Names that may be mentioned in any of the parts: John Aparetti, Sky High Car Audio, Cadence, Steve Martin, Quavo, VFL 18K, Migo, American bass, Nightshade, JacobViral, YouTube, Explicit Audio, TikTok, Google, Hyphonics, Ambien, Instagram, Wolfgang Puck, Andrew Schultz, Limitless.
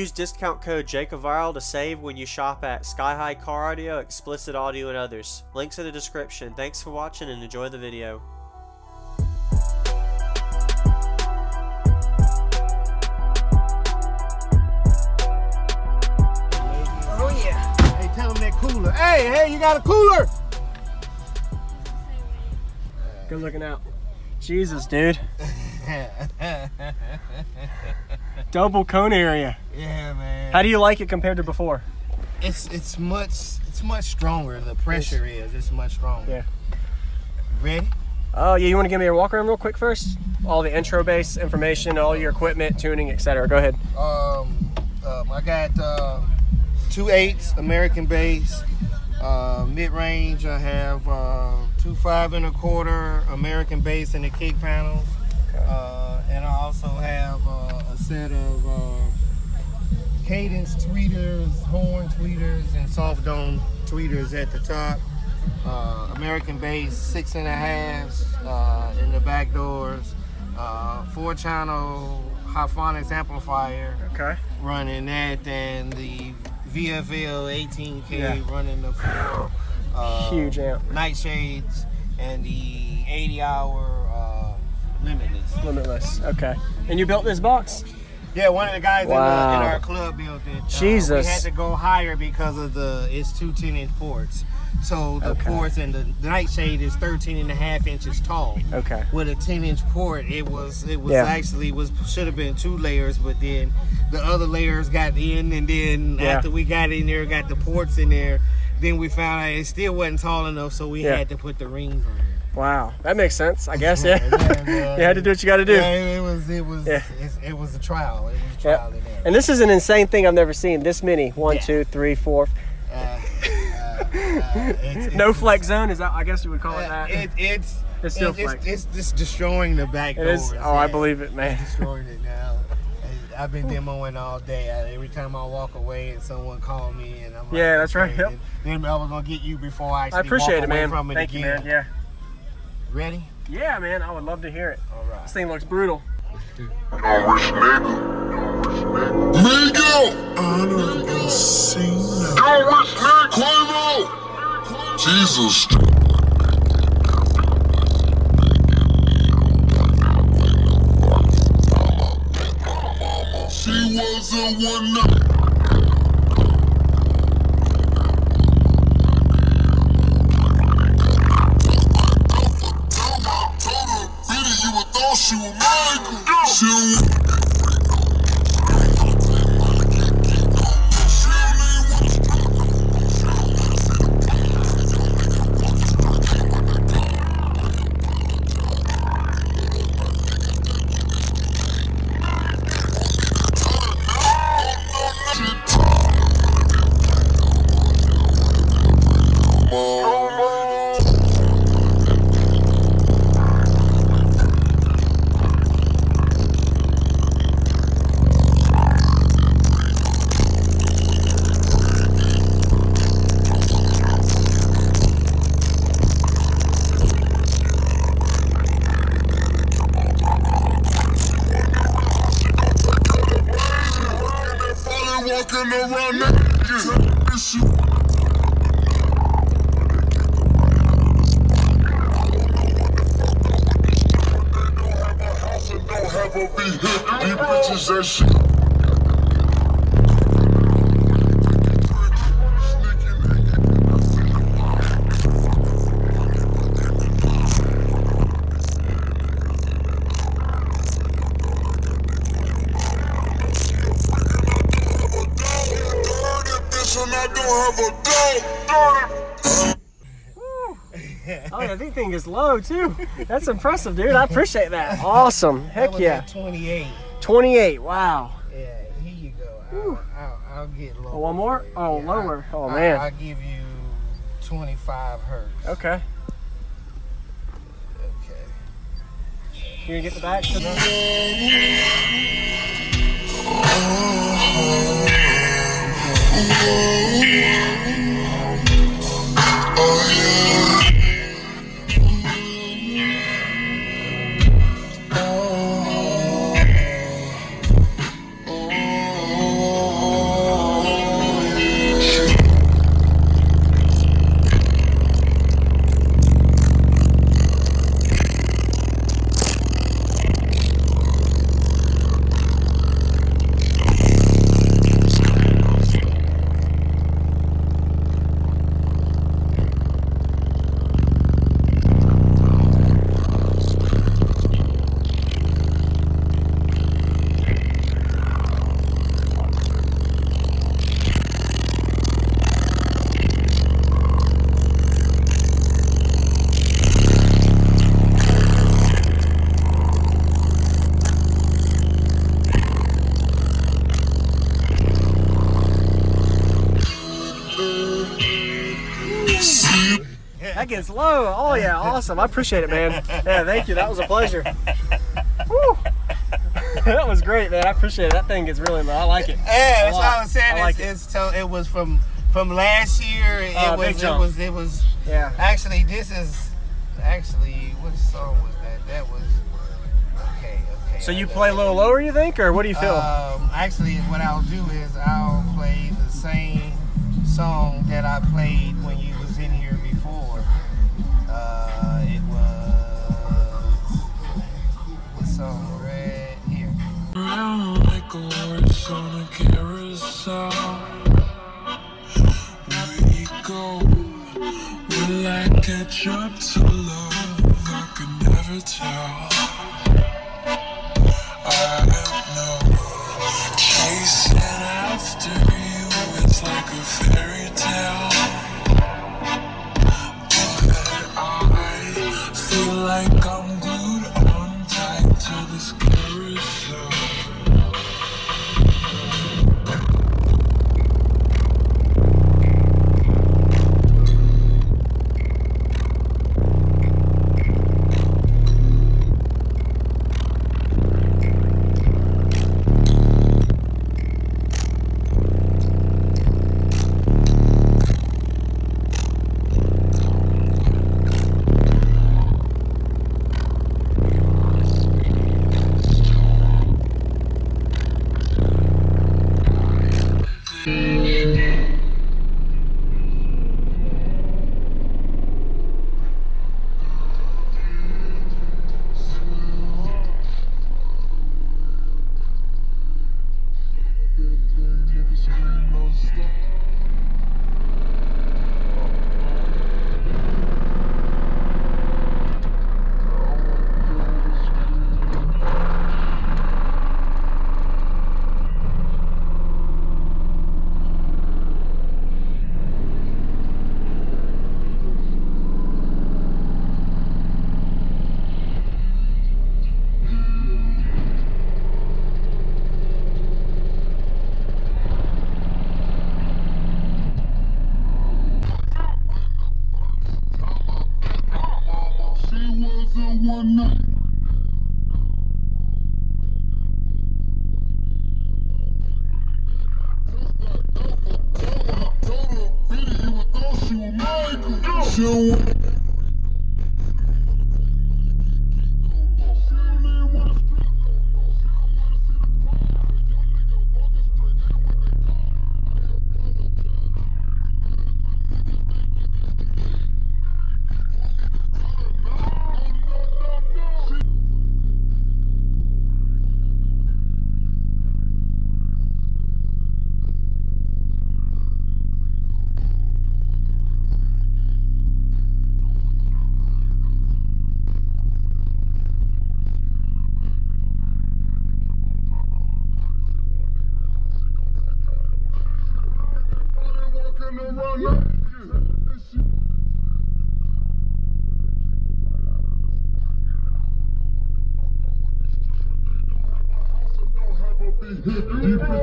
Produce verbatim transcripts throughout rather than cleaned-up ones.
Use discount code JacobViral to save when you shop at Sky High Car Audio, Explicit Audio, and others. Links in the description. Thanks for watching and enjoy the video. Oh yeah. Hey, tell them that cooler. Hey, hey, you got a cooler! Good looking out. Jesus, dude. Double cone area. Yeah, man. How do you like it compared to before? It's it's much it's much stronger. The pressure it's, is it's much stronger. Yeah. Ready? Oh yeah. You want to give me a walk around real quick first? All the intro bass information, all your equipment, tuning, et cetera. Go ahead. Um, um I got uh, two eights American bass. Uh, mid range. I have uh, two five and a quarter American bass in the kick panels. Uh, and I also have uh, a set of uh, Cadence tweeters, horn tweeters, and soft dome tweeters at the top. Uh, American bass six and a halves uh, in the back doors. Uh, four channel Hyphonics amplifier. Okay. Running that, and the V F L eighteen K yeah. running the four uh, huge amp Nightshades, and the eighty hour. Limitless. Limitless, okay. And you built this box? Yeah, one of the guys wow. in, the, in our club built it. Jesus. Uh, we had to go higher because of the, it's two ten inch ports. So the okay. ports and the Nightshade is thirteen and a half inches tall. Okay. With a ten inch port, it was, it was yeah. actually, was should have been two layers, but then the other layers got in, and then yeah. after we got in there, got the ports in there, then we found out it still wasn't tall enough, so we yeah. had to put the rings on it. Wow, that makes sense, I guess. Yeah, yeah, yeah. You had to do what you got to do. Yeah, it was, it was, yeah. it, it was a trial. It was a trial yeah. in there. And this is an insane thing I've never seen. This many, one, yeah. two, three, four. Uh, uh, it's, it's, no flex zone is that? I guess you would call uh, it that. It, it's it's still it, flex. It's, it's just destroying the back door. Oh, yeah. I believe it, man. It's destroying it now. I've been demoing all day. I, every time I walk away and someone called me, and I'm like, yeah, that's right. Yep. Then I was gonna get you before I actually I appreciate walk it, away man. From it Thank again. You, man. Yeah. Ready? Yeah, man. I would love to hear it. All right. This thing looks brutal. No rich nigga. No rich nigga. Migo! I don't even see that. No rich nigga. Quavo! Jesus. She was a one night. She was Michael. No. She was Michael. Walking around now, yeah. Oh yeah, that thing is low too. That's impressive, dude. I appreciate that. Awesome. Heck that yeah. twenty-eight. twenty-eight. Wow. Yeah. Here you go. I'll, I'll, I'll get lower. Oh, one more? Oh, yeah, lower. I, oh man. I, I'll give you twenty-five hertz. Okay. Okay. Can you get the back to the? Oh yeah. Oh, That gets low. Oh yeah, awesome. I appreciate it, man. Yeah, thank you. That was a pleasure. Woo. That was great, man. I appreciate it. That thing gets really low. I like it. Yeah, that's what I was saying. I like it's, it's it. It was from from last year. It uh, was. It was. It was. Yeah. Actually, this is actually what song was that? That was. So you play a little lower, you think, or what do you feel? Um, actually, what I'll do is I'll play the same song that I played when you was in here before. Uh, it was the song right here. Around like a horse on a carousel. We go, will I catch up to love? I could never tell. Chasing after you, it's like a fairy tale. But I feel like I'm glued on tight to this carousel.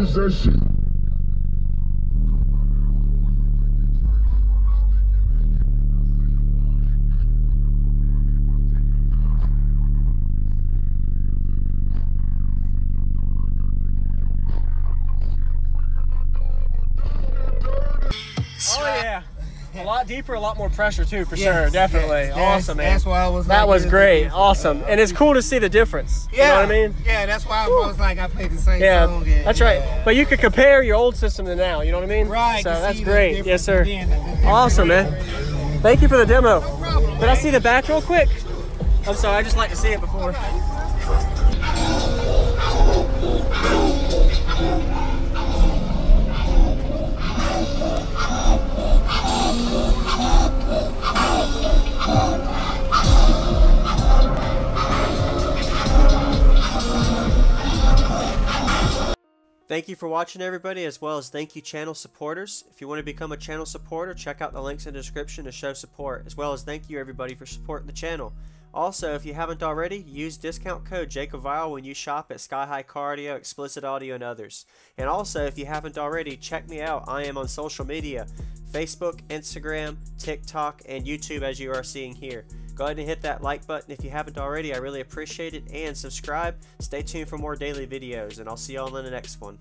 Possession. Oh yeah, a lot deeper, a lot more pressure too, for yes, sure, definitely. Yes, awesome, man. That's why I was. That like, was great, awesome, and it's cool to see the difference. Yeah, you know what I mean. Yeah, that's why I was like, I played the same yeah, song. Yeah, that's right. Yeah. But you could compare your old system to now. You know what I mean? Right. So that's great. Yes, sir. Awesome, man. Thank you for the demo. No problem, Did man. I see the back real quick? I'm sorry. I just like to see it before. Thank you for watching, everybody, as well as thank you channel supporters. If you want to become a channel supporter, check out the links in the description to show support, as well as thank you everybody for supporting the channel. Also, if you haven't already, use discount code JacobViral when you shop at Sky High Car Audio, Explicit Audio, and others. And also, if you haven't already, check me out. I am on social media, Facebook, Instagram, TikTok, and YouTube, as you are seeing here. Go ahead and hit that like button if you haven't already. I really appreciate it. And subscribe. Stay tuned for more daily videos, and I'll see y'all in the next one.